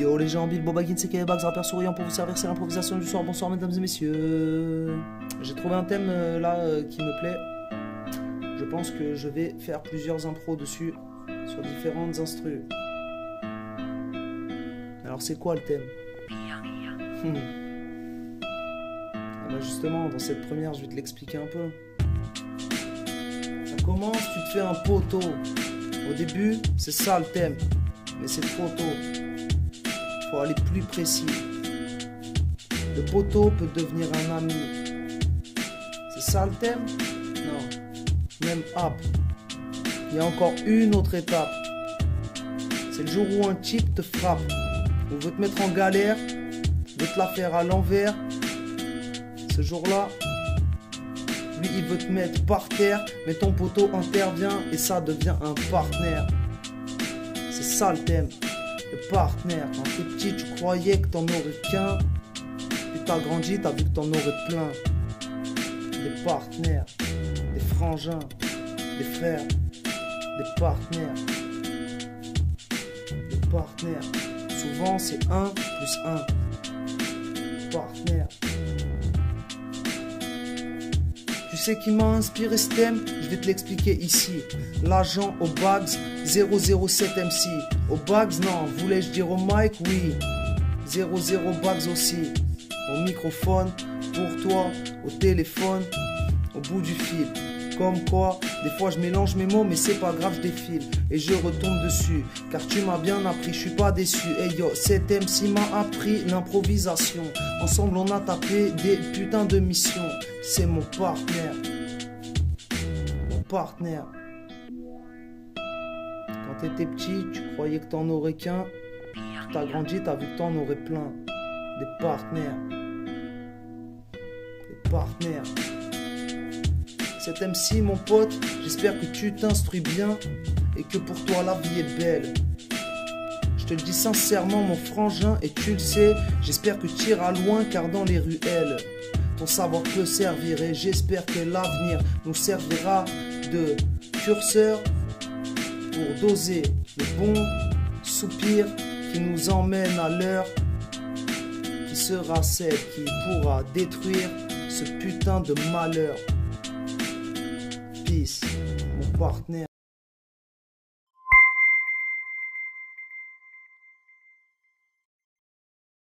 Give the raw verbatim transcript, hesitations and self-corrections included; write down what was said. Yo les gens, Bilbo Baggins et Kébaks, rappeur souriant pour vous servir, c'est l'improvisation du soir. Bonsoir mesdames et messieurs. J'ai trouvé un thème euh, là euh, qui me plaît. Je pense que je vais faire plusieurs impros dessus, sur différentes instrus. Alors c'est quoi le thème? hmm. Ah ben justement, dans cette première, je vais te l'expliquer un peu. Ça commence, tu te fais un poteau. Au début, c'est ça le thème. Mais c'est trop tôt. Faut aller plus précis. Le poteau peut devenir un ami. C'est ça le thème? Non. Même app. Il y a encore une autre étape. C'est le jour où un type te frappe. On veut te mettre en galère. Veut te la faire à l'envers. Ce jour-là, lui il veut te mettre par terre. Mais ton poteau intervient et ça devient un partenaire. C'est ça le thème. Le partenaire, quand t'es petit tu croyais que t'en aurais qu'un. Puis t'as grandi, t'as vu que t'en aurais plein. Des partenaires, des frangins, des frères, des partenaires. Des partenaires, souvent c'est un plus un. Partenaire. Tu sais qui m'a inspiré ce thème? Je vais te l'expliquer ici. L'agent au Bags, zéro zéro sept M C. Au Bags, non, voulais-je dire au mic? Oui. zéro zéro Bags aussi. Au microphone, pour toi, au téléphone, au bout du fil. Comme quoi, des fois je mélange mes mots, mais c'est pas grave, je défile. Et je retombe dessus, car tu m'as bien appris, je suis pas déçu. Hey yo, Sethemsi m'a appris l'improvisation. Ensemble on a tapé des putains de missions. C'est mon partenaire. Mon partenaire. Quand t'étais petit, tu croyais que t'en aurais qu'un. T'as grandi, t'as vu que t'en aurais plein. Des partenaires. Des partenaires. Cet M C, mon pote, j'espère que tu t'instruis bien et que pour toi la vie est belle. Je te le dis sincèrement, mon frangin, et tu le sais, j'espère que tu iras loin car dans les ruelles, ton savoir peut servir et j'espère que l'avenir nous servira de curseur pour doser le bon soupir qui nous emmène à l'heure qui sera celle qui pourra détruire ce putain de malheur. Peace, mon partenaire.